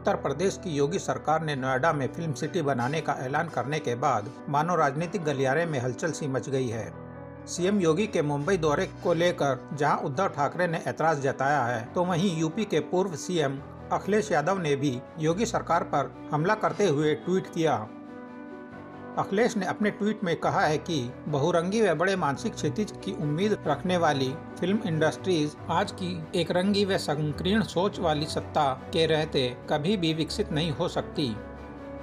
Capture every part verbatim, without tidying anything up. उत्तर प्रदेश की योगी सरकार ने नोएडा में फिल्म सिटी बनाने का ऐलान करने के बाद मानव राजनीतिक गलियारे में हलचल सी मच गई है। सीएम योगी के मुंबई दौरे को लेकर जहां उद्धव ठाकरे ने ऐतराज जताया है, तो वहीं यूपी के पूर्व सीएम अखिलेश यादव ने भी योगी सरकार पर हमला करते हुए ट्वीट किया। अखिलेश ने अपने ट्वीट में कहा है कि बहुरंगी व बड़े मानसिक क्षितिज की उम्मीद रखने वाली फिल्म इंडस्ट्रीज आज की एक रंगी व संकीर्ण सोच वाली सत्ता के रहते कभी भी विकसित नहीं हो सकती।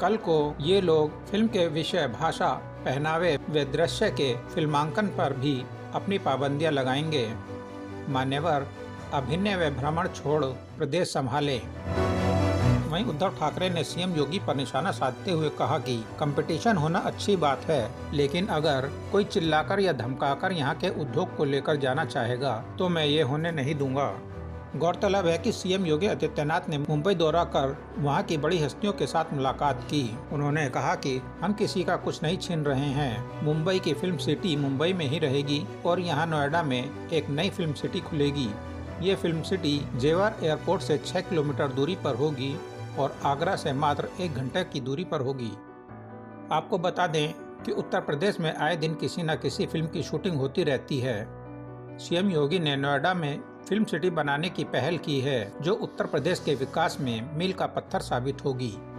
कल को ये लोग फिल्म के विषय, भाषा, पहनावे व दृश्य के फिल्मांकन पर भी अपनी पाबंदियां लगाएंगे। मान्यवर अभिनय व भ्रमण छोड़ प्रदेश संभाले। वहीं उद्धव ठाकरे ने सीएम योगी पर निशाना साधते हुए कहा कि कंपटीशन होना अच्छी बात है, लेकिन अगर कोई चिल्लाकर या धमकाकर यहां के उद्योग को लेकर जाना चाहेगा तो मैं ये होने नहीं दूंगा। गौरतलब है कि सीएम योगी आदित्यनाथ ने मुंबई दौरा कर वहां की बड़ी हस्तियों के साथ मुलाकात की। उन्होंने कहा कि हम किसी का कुछ नहीं छीन रहे हैं। मुंबई की फिल्म सिटी मुंबई में ही रहेगी और यहाँ नोएडा में एक नई फिल्म सिटी खुलेगी। ये फिल्म सिटी जेवर एयरपोर्ट से छह किलोमीटर दूरी पर होगी और आगरा से मात्र एक घंटे की दूरी पर होगी। आपको बता दें कि उत्तर प्रदेश में आए दिन किसी न किसी फिल्म की शूटिंग होती रहती है। सीएम योगी ने नोएडा में फिल्म सिटी बनाने की पहल की है, जो उत्तर प्रदेश के विकास में मील का पत्थर साबित होगी।